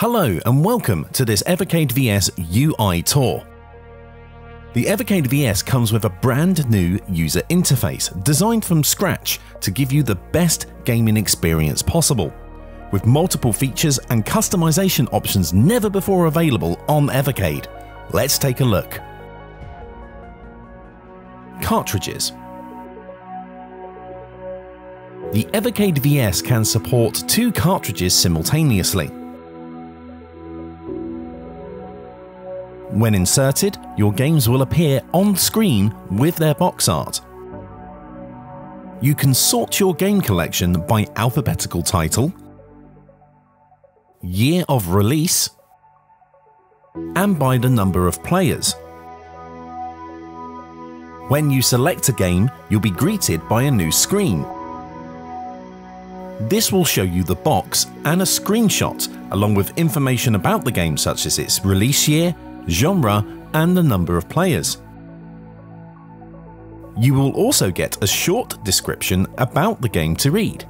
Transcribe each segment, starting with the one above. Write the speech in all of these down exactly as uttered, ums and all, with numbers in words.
Hello and welcome to this Evercade V S U I tour. The Evercade V S comes with a brand new user interface designed from scratch to give you the best gaming experience possible, with multiple features and customization options never before available on Evercade. Let's take a look. Cartridges. The Evercade V S can support two cartridges simultaneously. When inserted, your games will appear on screen with their box art. You can sort your game collection by alphabetical title, year of release, and by the number of players. When you select a game, you'll be greeted by a new screen. This will show you the box and a screenshot, along with information about the game such as its release year, genre, and the number of players. You will also get a short description about the game to read.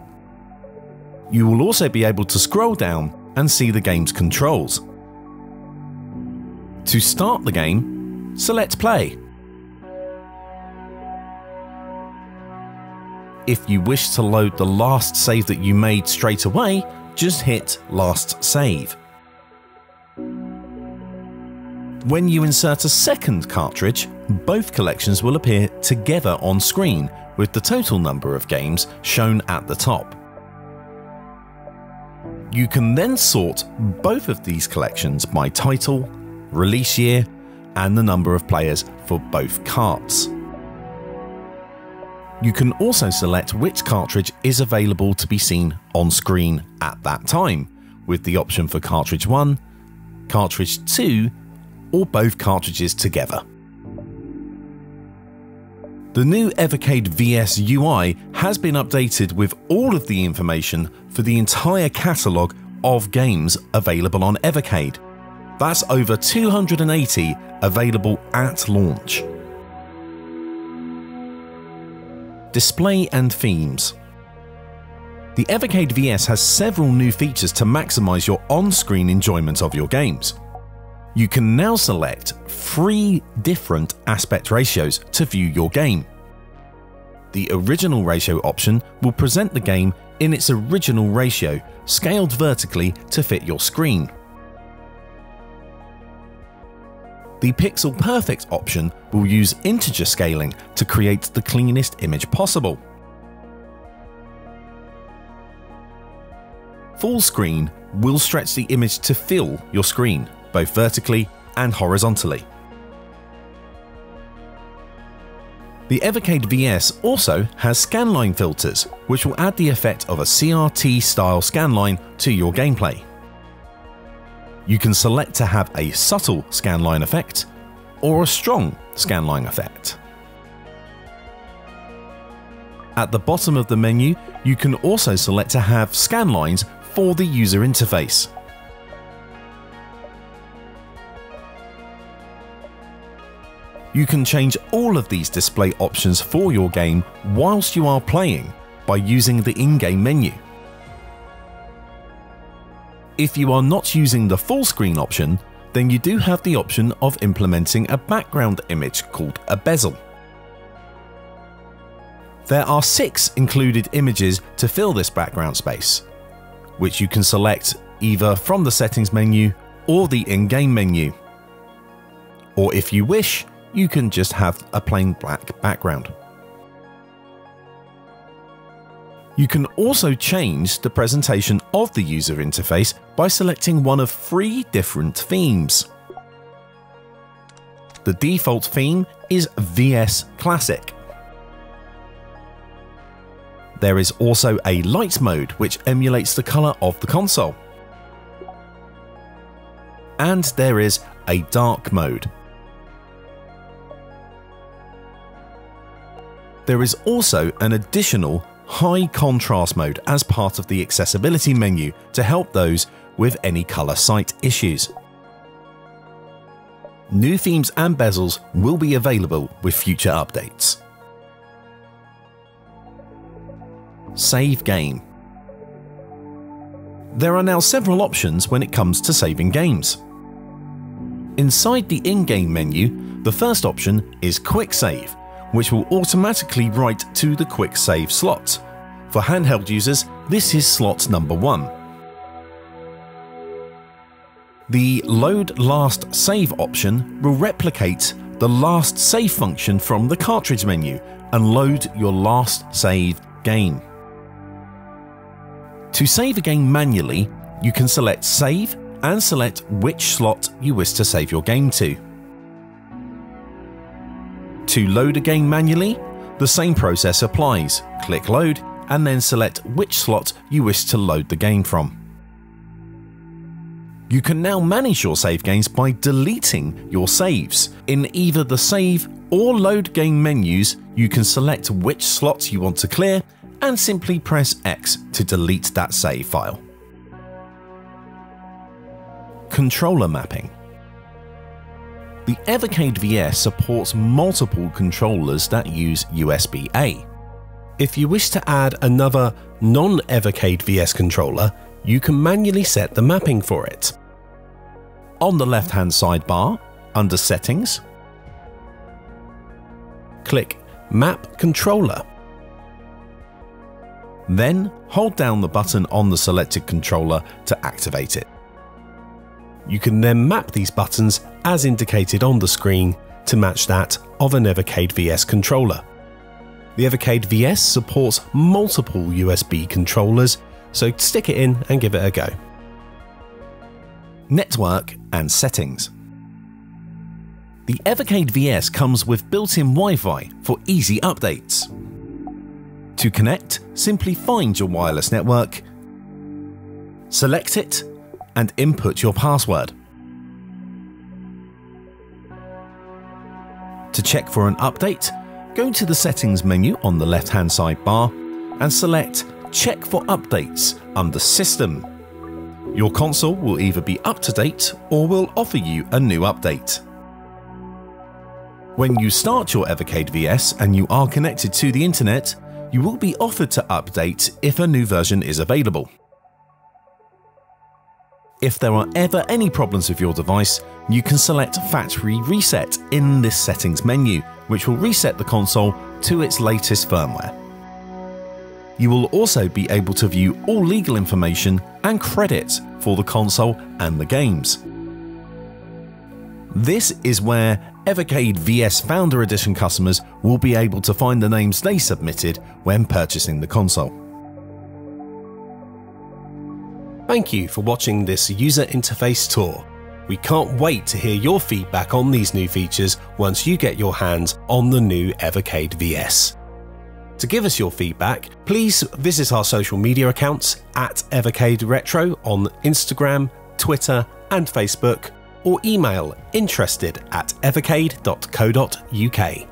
You will also be able to scroll down and see the game's controls. To start the game, select play. If you wish to load the last save that you made straight away, just hit last save. When you insert a second cartridge, both collections will appear together on screen, with the total number of games shown at the top. You can then sort both of these collections by title, release year, and the number of players for both carts. You can also select which cartridge is available to be seen on screen at that time, with the option for cartridge one, cartridge two, or both cartridges together. The new Evercade V S U I has been updated with all of the information for the entire catalogue of games available on Evercade. That's over two hundred eighty available at launch. Display and themes. The Evercade V S has several new features to maximise your on-screen enjoyment of your games. You can now select three different aspect ratios to view your game. The original ratio option will present the game in its original ratio, scaled vertically to fit your screen. The Pixel Perfect option will use integer scaling to create the cleanest image possible. Full screen will stretch the image to fill your screen, both vertically and horizontally. The Evercade V S also has scanline filters, which will add the effect of a C R T-style scanline to your gameplay. You can select to have a subtle scanline effect or a strong scanline effect. At the bottom of the menu, you can also select to have scanlines for the user interface. You can change all of these display options for your game whilst you are playing by using the in-game menu. If you are not using the full screen option, then you do have the option of implementing a background image called a bezel. There are six included images to fill this background space, which you can select either from the settings menu or the in-game menu. Or if you wish, you can just have a plain black background. You can also change the presentation of the user interface by selecting one of three different themes. The default theme is V S Classic. There is also a light mode which emulates the color of the console. And there is a dark mode. There is also an additional high contrast mode as part of the accessibility menu to help those with any color sight issues. New themes and bezels will be available with future updates. Save game. There are now several options when it comes to saving games. Inside the in-game menu, the first option is Quick Save, which will automatically write to the Quick Save slot. For handheld users, this is slot number one. The Load Last Save option will replicate the last save function from the cartridge menu and load your last saved game. To save a game manually, you can select Save and select which slot you wish to save your game to. To load a game manually, the same process applies. Click Load and then select which slot you wish to load the game from. You can now manage your save games by deleting your saves. In either the Save or Load Game menus, you can select which slots you want to clear and simply press X to delete that save file. Controller mapping. The Evercade V S supports multiple controllers that use U S B A. If you wish to add another non-Evercade V S controller, you can manually set the mapping for it. On the left-hand sidebar, under Settings, click Map Controller. Then hold down the button on the selected controller to activate it. You can then map these buttons as indicated on the screen to match that of an Evercade V S controller. The Evercade V S supports multiple U S B controllers, so stick it in and give it a go. Network and settings. The Evercade V S comes with built-in Wi-Fi for easy updates. To connect, simply find your wireless network, select it, and input your password. To check for an update, go to the Settings menu on the left-hand sidebar and select Check for Updates under System. Your console will either be up to date or will offer you a new update. When you start your Evercade V S and you are connected to the internet, you will be offered to update if a new version is available. If there are ever any problems with your device, you can select Factory Reset in this settings menu, which will reset the console to its latest firmware. You will also be able to view all legal information and credits for the console and the games. This is where Evercade V S Founder Edition customers will be able to find the names they submitted when purchasing the console. Thank you for watching this user interface tour. We can't wait to hear your feedback on these new features once you get your hands on the new Evercade V S. To give us your feedback, please visit our social media accounts at Evercade Retro on Instagram, Twitter and Facebook, or email interested at evercade dot co dot U K.